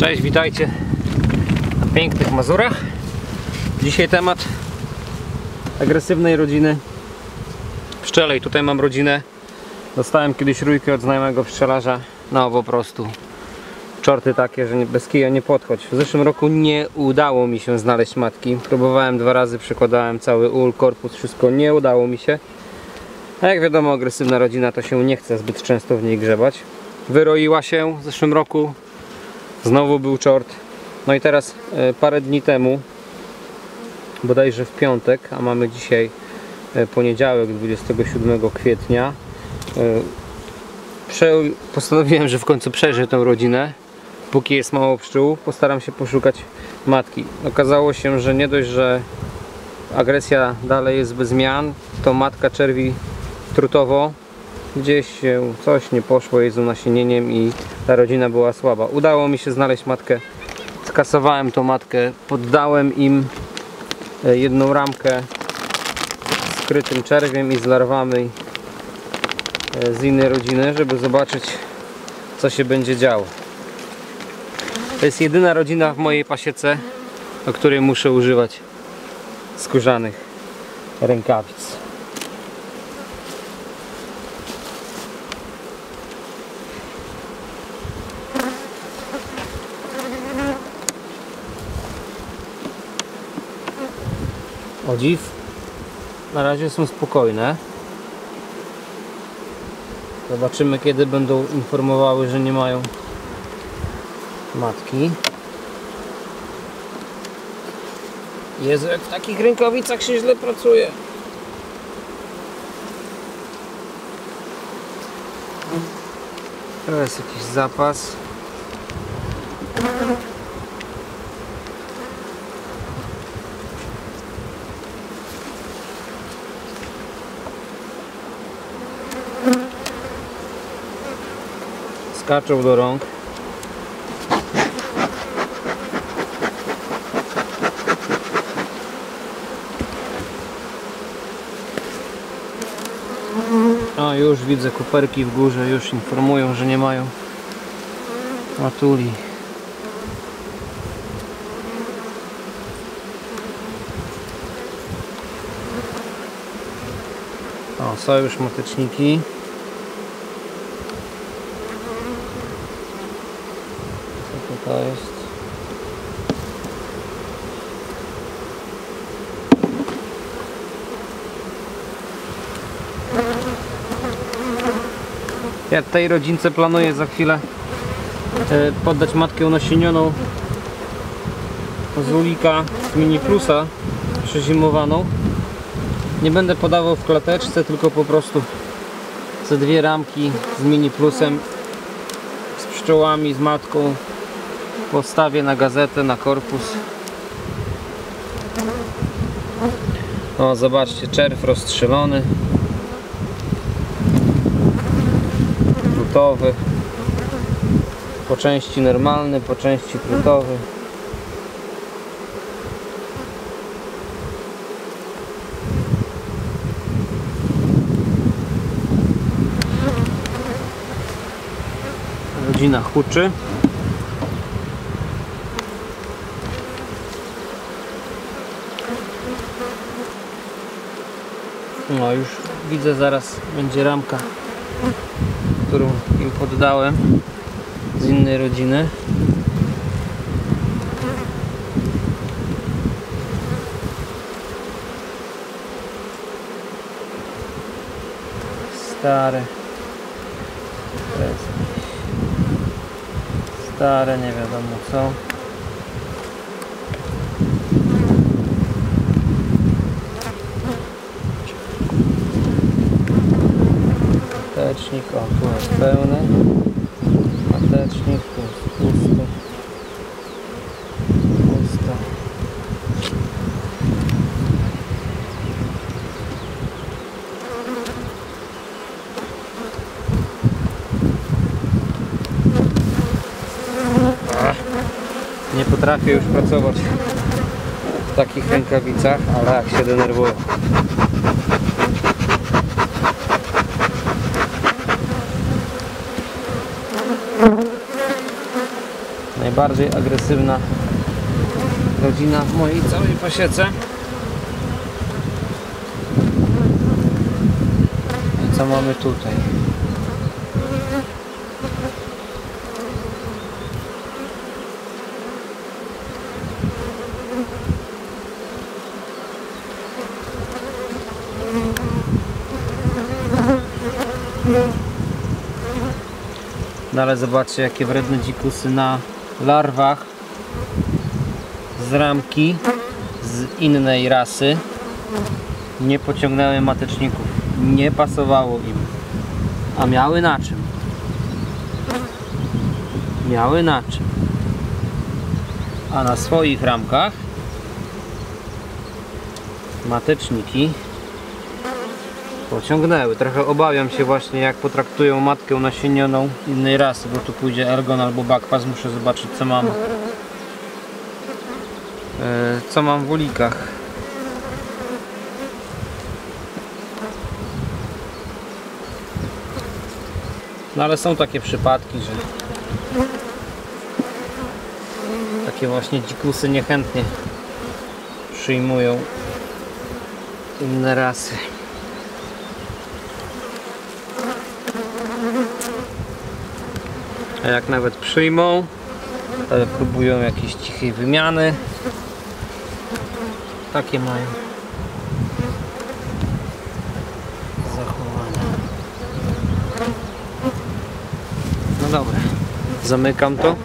Cześć, witajcie na pięknych Mazurach. Dzisiaj temat agresywnej rodziny pszczelej. Tutaj mam rodzinę. Dostałem kiedyś rójkę od znajomego pszczelarza. No po prostu czorty takie, że bez kija nie podchodź. W zeszłym roku nie udało mi się znaleźć matki. Próbowałem dwa razy, przykładałem cały ul, korpus, wszystko. Nie udało mi się. A jak wiadomo, agresywna rodzina, to się nie chce zbyt często w niej grzebać. Wyroiła się w zeszłym roku. Znowu był czort. No i teraz parę dni temu, bodajże w piątek, a mamy dzisiaj poniedziałek, 27 kwietnia, postanowiłem, że w końcu przeżyję tę rodzinę. Póki jest mało pszczół, postaram się poszukać matki. Okazało się, że nie dość, że agresja dalej jest bez zmian, to matka czerwi trutowo. Gdzieś się coś nie poszło jej z nasienieniem i ta rodzina była słaba. Udało mi się znaleźć matkę, skasowałem tą matkę, poddałem im jedną ramkę z krytym czerwiem i z larwami z innej rodziny, żeby zobaczyć, co się będzie działo. To jest jedyna rodzina w mojej pasiece, o której muszę używać skórzanych rękawic. O dziw, na razie są spokojne. Zobaczymy, kiedy będą informowały, że nie mają matki. Jezu, jak w takich rękawicach się źle pracuje. To jest jakiś zapas. Skaczą do rąk. O, już widzę kuperki w górze, już informują, że nie mają matuli. O, są już mateczniki. To jest. Ja tej rodzince planuję za chwilę poddać matkę unasienioną z ulika mini plusa przezimowaną. Nie będę podawał w klateczce, tylko po prostu ze dwie ramki z mini plusem, z pszczołami, z matką. Postawię na gazetę, na korpus. O, zobaczcie, czerw rozstrzelony, trutowy, po części normalny, po części trutowy. Rodzina huczy. No już widzę, zaraz będzie ramka, którą im poddałem z innej rodziny. Stare. Stare, nie wiadomo co. Matecznik, o, tu jest pełny. Matecznik, tu jest pusty. Pusta. Nie potrafię już pracować w takich rękawicach, ale jak się denerwuję. najbardziej agresywna rodzina w mojej całej pasiece. I co mamy tutaj? No ale zobaczcie, jakie wredne dzikusy na larwach z ramki z innej rasy nie pociągnęły mateczników, nie pasowało im, a miały na czym? Miały na czym? A na swoich ramkach mateczniki pociągnęły. Trochę obawiam się właśnie, jak potraktują matkę nasienioną innej rasy, bo tu pójdzie Elgon albo Buckfast. Muszę zobaczyć, co mam. Co mam w ulikach. No ale są takie przypadki, że takie właśnie dzikusy niechętnie przyjmują inne rasy. A jak nawet przyjmą, ale próbują jakiejś cichej wymiany. Takie mają zachowania. No dobra, zamykam to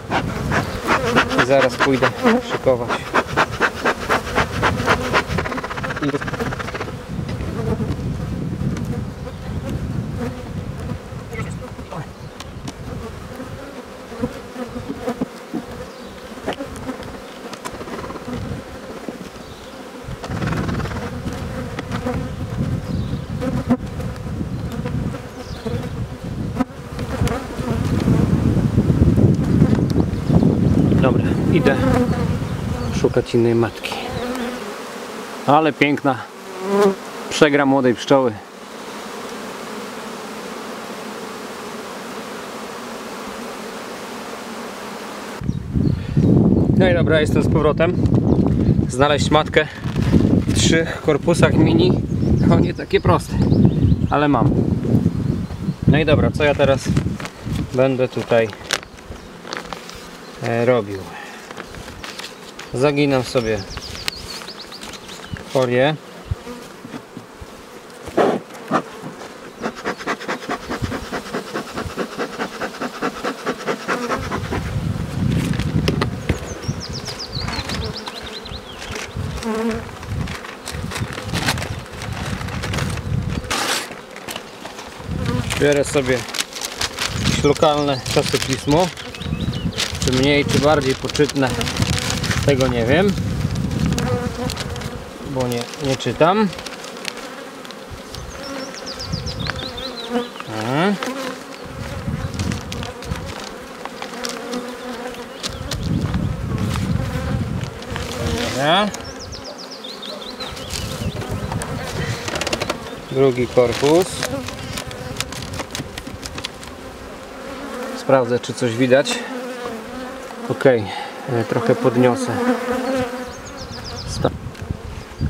i zaraz pójdę szykować. Dobra, idę szukać innej matki. Ale piękna przegra młodej pszczoły. No i dobra, jestem z powrotem. Znaleźć matkę w 3 korpusach mini. No nie takie proste, ale mam. No i dobra, co ja teraz będę tutaj robił? Zaginam sobie folię. Biorę sobie jakieś lokalne czasopismo. Czy mniej, czy bardziej poczytne, tego nie wiem, bo nie czytam. Dobra. Drugi korpus. Sprawdzę, czy coś widać. Ok, trochę podniosę.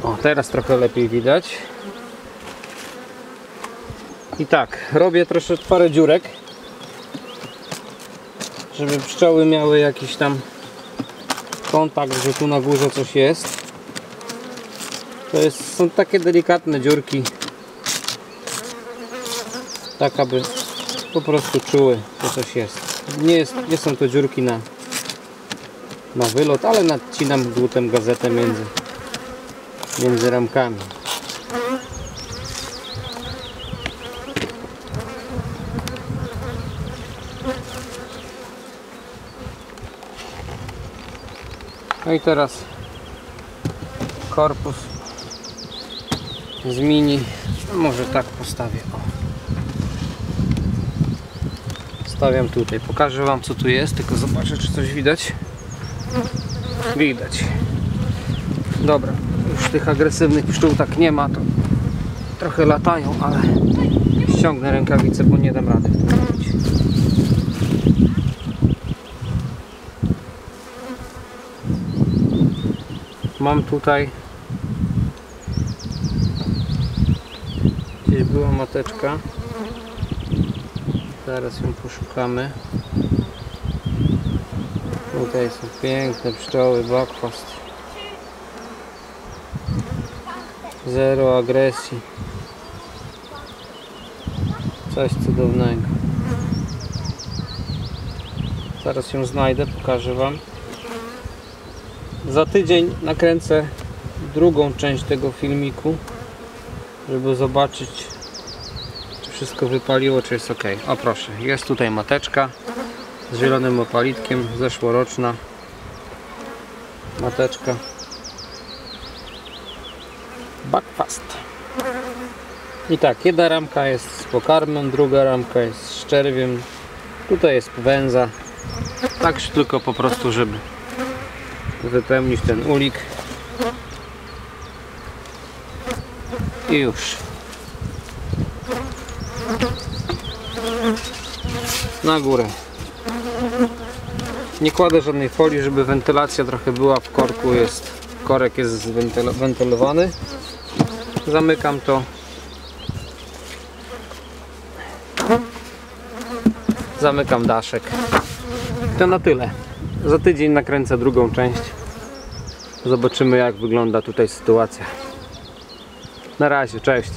O, teraz trochę lepiej widać. I tak, robię troszeczkę parę dziurek, żeby pszczoły miały jakiś tam kontakt, że tu na górze coś jest. Są takie delikatne dziurki, tak aby po prostu czuły, że coś jest. Nie są to dziurki na wylot, ale nadcinam dłutem gazetę między ramkami. No i teraz korpus z mini, może tak postawię. Stawiam tutaj, pokażę wam, co tu jest, tylko zobaczę, czy coś widać. Widać. Dobra, już tych agresywnych pszczół tak nie ma, to trochę latają, ale ściągnę rękawice, bo nie dam rady w tym robić. mam tutaj. Gdzieś była mateczka. Zaraz ją poszukamy. Tutaj są piękne pszczoły Buckfast. Zero agresji. Coś cudownego. Zaraz ją znajdę, pokażę wam. Za tydzień nakręcę drugą część tego filmiku, żeby zobaczyć, czy wszystko wypaliło, czy jest ok. O proszę, jest tutaj mateczka z zielonym opalitkiem, zeszłoroczna mateczka Buckfast. I tak, jedna ramka jest z pokarmem, druga ramka jest z szczerwiem, tutaj jest węza, tak tylko po prostu, żeby wypełnić ten ulik i już. Na górę. Nie kładę żadnej folii, żeby wentylacja trochę była w korku, jest, korek jest wentylowany. Zamykam to. Zamykam daszek. To na tyle. Za tydzień nakręcę drugą część. Zobaczymy, jak wygląda tutaj sytuacja. Na razie, cześć.